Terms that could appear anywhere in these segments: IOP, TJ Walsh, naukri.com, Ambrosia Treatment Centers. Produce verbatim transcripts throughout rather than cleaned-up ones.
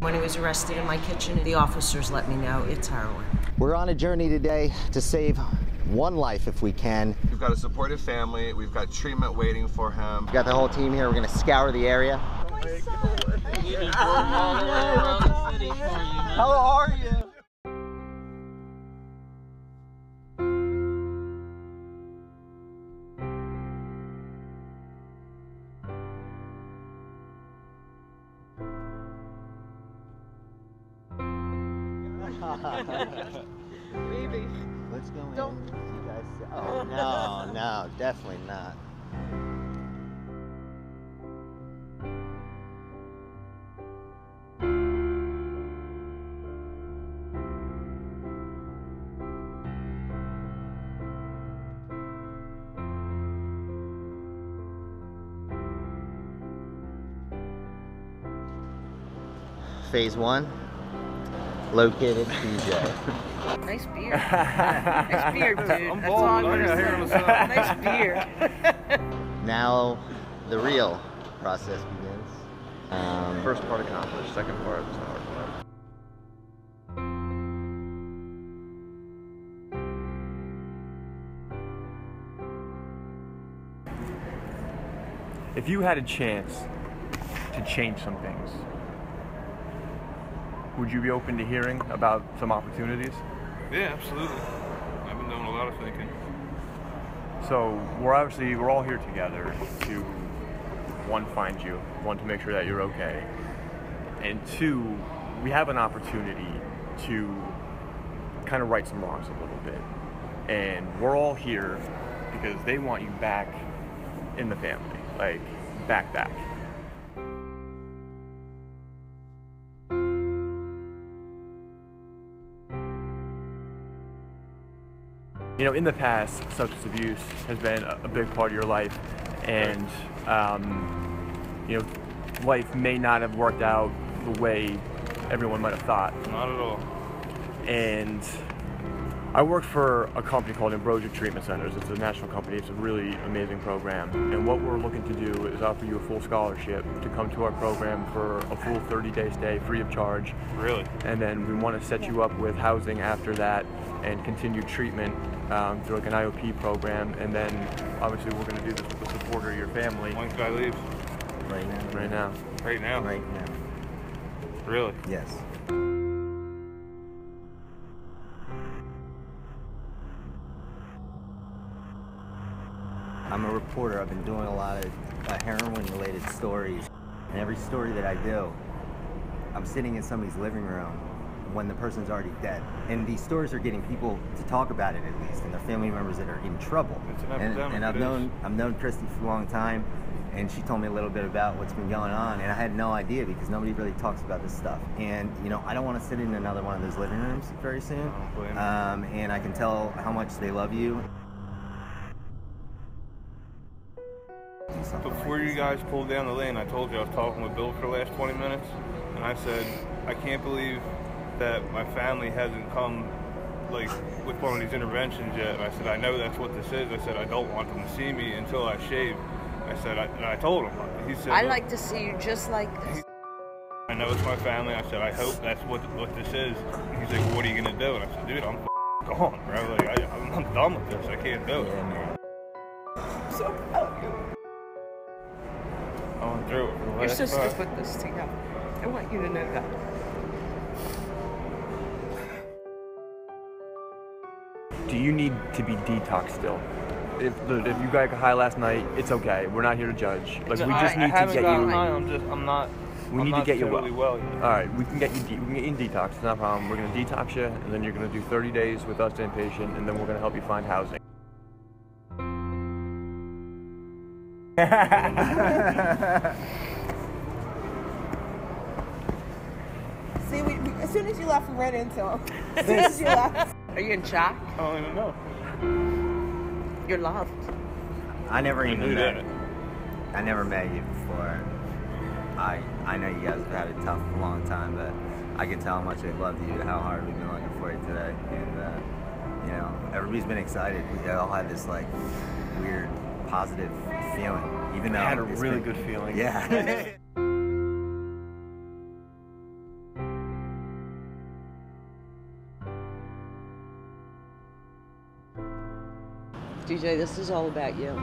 When he was arrested in my kitchen, the officers let me know it's heroin. We're on a journey today to save one life if we can. We've got a supportive family. We've got treatment waiting for him. We've got the whole team here. We're going to scour the area. Oh, my son. How are you? Baby. Let's go in. Don't. You guys, oh, no, no, definitely not. Phase one. Located T J. Nice beard. Nice beard, dude. I'm That's all I'm gonna say. Nice beard. Now the real process begins. Um, First part accomplished. Second part is not required. If you had a chance to change some things, would you be open to hearing about some opportunities? Yeah, absolutely. I've been doing a lot of thinking. So we're obviously, we're all here together to, one, find you, one, to make sure that you're okay, and two, we have an opportunity to kind of right some wrongs a little bit. And we're all here because they want you back in the family, like back, back. You know, in the past, substance abuse has been a big part of your life, and um, you know, life may not have worked out the way everyone might have thought. Not at all. And I worked for a company called Ambrosia Treatment Centers. It's a national company. It's a really amazing program. And what we're looking to do is offer you a full scholarship to come to our program for a full thirty day stay, free of charge. Really? And then we want to set you up with housing after that and continue treatment. Um, through like an I O P program, and then obviously we're going to do this with the support of your family. When can I leave? Right now. Right now. Right now? Right now. Really? Yes. I'm a reporter. I've been doing a lot of uh, heroin-related stories, and every story that I do, I'm sitting in somebody's living room when the person's already dead. And these stories are getting people to talk about it, at least, and their family members that are in trouble. It's an epidemic, and and I've known I've known Christy for a long time, and she told me a little bit about what's been going on, and I had no idea because nobody really talks about this stuff. And you know, I don't want to sit in another one of those living rooms very soon. Um, and I can tell how much they love you. Before you guys pulled down the lane, I told you I was talking with Bill for the last twenty minutes, and I said, I can't believe that my family hasn't come like with one of these interventions yet. And I said, I know that's what this is. I said, I don't want them to see me until I shave. I said, I, and I told him. He said, I like to see you just like this. I know it's my family. I said, I hope that's what what this is. And he's like, what are you gonna do? And I said, dude, I'm gone, bro. Like, I, I'm, I'm done with this. I can't do it. I'm so proud of you. I went through it. Your sister part. Put this together. I want you to know that. Do you need to be detoxed still? If, if you got high last night, it's okay. We're not here to judge. Like, we just need to get you. I'm just, I'm not. We need to get you well. All right, we can get you. We can get you detoxed. It's not a problem. We're gonna detox you, and then you're gonna do thirty days with us inpatient, and then we're gonna help you find housing. See, we, we, as soon as you left, we ran into him. As soon as you left. Are you in shock? Oh, I don't know. You're loved. I never you even met. That. I never met you before. I I know you guys have had it tough for a long time, but I can tell how much I loved you, how hard we've been looking for you today, and uh, you know, everybody's been excited. We all had this like weird positive feeling, even though I had a really been, good feeling. Yeah. T J, this is all about you.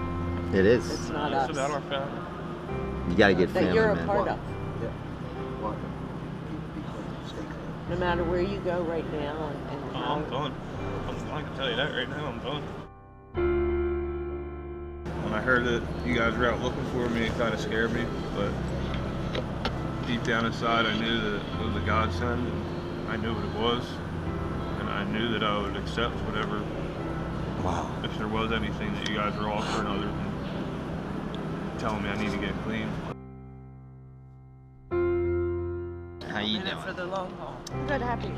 It is. It's not uh, us. It's about our family. You got to get that family, you're a man. Part Water. Of. Yeah. Water. No matter where you go right now. And, and oh, how I'm done. I'm, I can tell you that right now. I'm done. When I heard that you guys were out looking for me, it kind of scared me. But deep down inside, I knew that it was a godsend. I knew what it was. And I knew that I would accept whatever. Wow. If there was anything that you guys were offering other than telling me I need to get clean. How you doing? For the long haul. Good, happy.